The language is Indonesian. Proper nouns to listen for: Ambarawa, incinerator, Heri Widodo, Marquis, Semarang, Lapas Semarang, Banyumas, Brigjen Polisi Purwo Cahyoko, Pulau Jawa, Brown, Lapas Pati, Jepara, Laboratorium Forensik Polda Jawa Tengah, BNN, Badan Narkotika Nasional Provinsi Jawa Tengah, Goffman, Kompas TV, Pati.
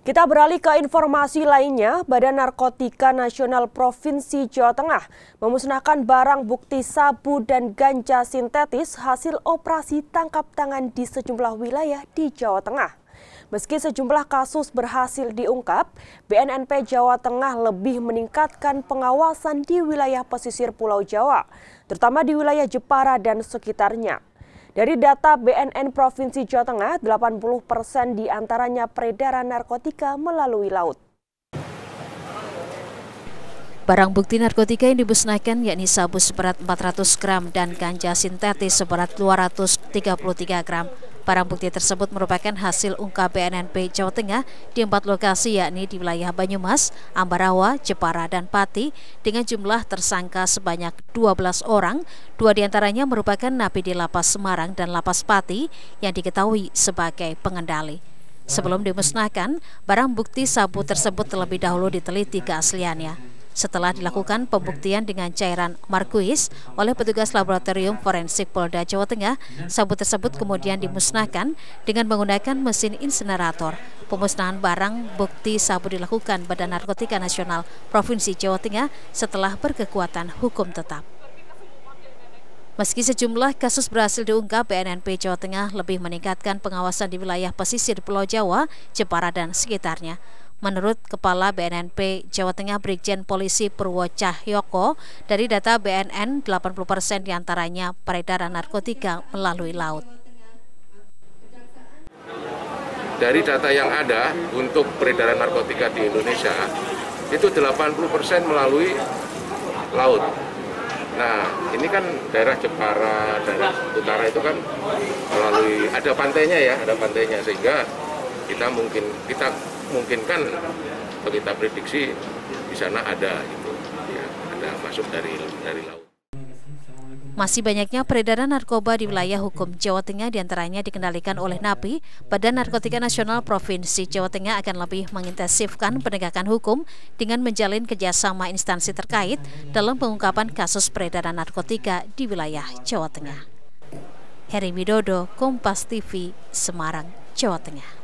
Kita beralih ke informasi lainnya. Badan Narkotika Nasional Provinsi Jawa Tengah memusnahkan barang bukti sabu dan ganja sintetis hasil operasi tangkap tangan di sejumlah wilayah di Jawa Tengah. Meski sejumlah kasus berhasil diungkap, BNNP Jawa Tengah lebih meningkatkan pengawasan di wilayah pesisir Pulau Jawa, terutama di wilayah Jepara dan sekitarnya. Dari data BNN Provinsi Jawa Tengah, 80% diantaranya peredaran narkotika melalui laut. Barang bukti narkotika yang dimusnahkan yakni sabu seberat 400 gram dan ganja sintetis seberat 233 gram. Barang bukti tersebut merupakan hasil ungkap BNNP Jawa Tengah di 4 lokasi yakni di wilayah Banyumas, Ambarawa, Jepara, dan Pati dengan jumlah tersangka sebanyak 12 orang, 2 diantaranya merupakan napi di Lapas Semarang dan Lapas Pati yang diketahui sebagai pengendali. Sebelum dimusnahkan, barang bukti sabu tersebut terlebih dahulu diteliti keasliannya. Setelah dilakukan pembuktian dengan cairan Marquis oleh petugas Laboratorium Forensik Polda Jawa Tengah, sabu tersebut kemudian dimusnahkan dengan menggunakan mesin insinerator. Pemusnahan barang bukti sabu dilakukan Badan Narkotika Nasional Provinsi Jawa Tengah setelah berkekuatan hukum tetap. Meski sejumlah kasus berhasil diungkap, BNNP Jawa Tengah lebih meningkatkan pengawasan di wilayah pesisir Pulau Jawa, Jepara, dan sekitarnya. Menurut Kepala BNNP Jawa Tengah Brigjen Polisi Purwo Cahyoko, dari data BNN 80% diantaranya peredaran narkotika melalui laut. Dari data yang ada untuk peredaran narkotika di Indonesia, itu 80% melalui laut. Nah, ini kan daerah Jepara, daerah utara itu kan melalui, ada pantainya, sehingga kita mungkinkan kalau kita prediksi di sana ada gitu ya, ada masuk dari laut. Masih banyaknya peredaran narkoba di wilayah hukum Jawa Tengah, diantaranya dikendalikan oleh napi. Badan Narkotika Nasional Provinsi Jawa Tengah akan lebih mengintensifkan penegakan hukum dengan menjalin kerjasama instansi terkait dalam pengungkapan kasus peredaran narkotika di wilayah Jawa Tengah. Heri Widodo, Kompas TV, Semarang, Jawa Tengah.